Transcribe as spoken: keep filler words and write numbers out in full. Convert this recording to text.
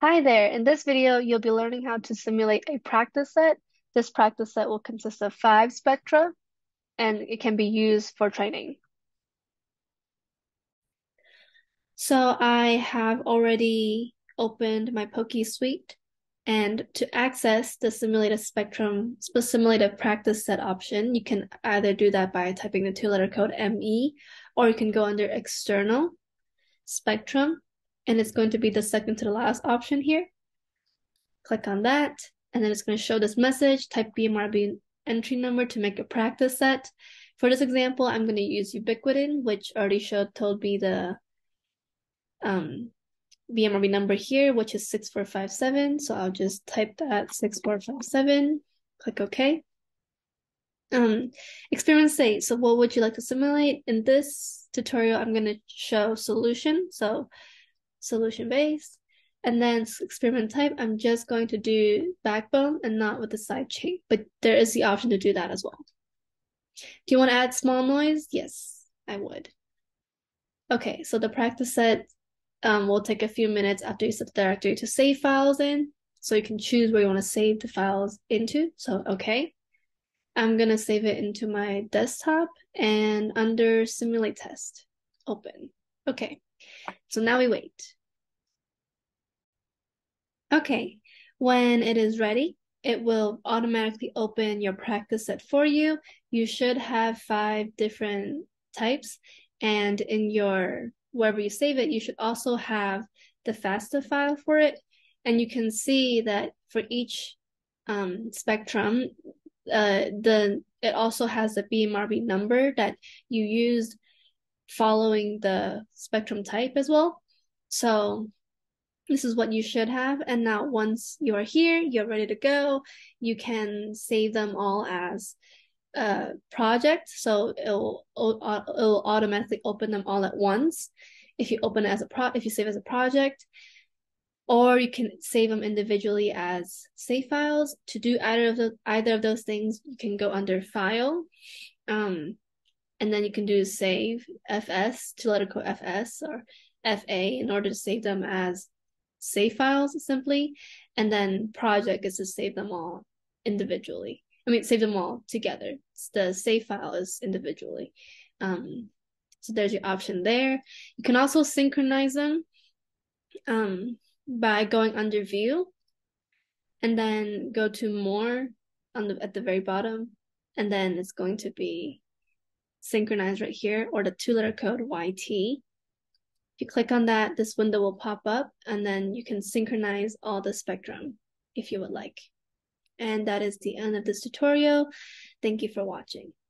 Hi there, in this video, you'll be learning how to simulate a practice set. This practice set will consist of five spectra, and it can be used for training. So I have already opened my POKY suite, and to access the simulated spectrum, simulated practice set option, you can either do that by typing the two-letter code M E, or you can go under external spectrum, and it's going to be the second to the last option here. Click on that, and then it's going to show this message. Type B M R B entry number to make a practice set. For this example, I'm going to use Ubiquitin, which already showed told me the um, B M R B number here, which is six four five seven. So I'll just type that six four five seven, click OK. Um, experiment state. So what would you like to simulate? In this tutorial, I'm going to show solution. So solution based, and then experiment type, I'm just going to do backbone and not with the side chain, but there is the option to do that as well. Do you want to add small noise? Yes, I would. Okay, so the practice set um, will take a few minutes after you set the directory to save files in, so you can choose where you want to save the files into. So okay, I'm going to save it into my desktop, and under simulate test, open. Okay, so now we wait. Okay, when it is ready, it will automatically open your practice set for you. You should have five different types, and in your wherever you save it, you should also have the FASTA file for it. And you can see that for each um, spectrum, uh, the it also has the B M R B number that you used following the spectrum type as well. So this is what you should have. And now once you are here, you're ready to go. You can save them all as a project. So it'll, it'll automatically open them all at once. If you open it as a pro, if you save as a project, or you can save them individually as save files. To do either of those, either of those things, you can go under file. Um, And then you can do save F S, two letter code F S or F A in order to save them as save files simply. And then project is to save them all individually. I mean, save them all together. It's the save file is individually. Um, so there's your option there. You can also synchronize them um, by going under view and then go to more on the, at the very bottom. And then it's going to be synchronize right here, or the two-letter code Y T. If you click on that, this window will pop up, and then you can synchronize all the spectrum if you would like. And that is the end of this tutorial. Thank you for watching.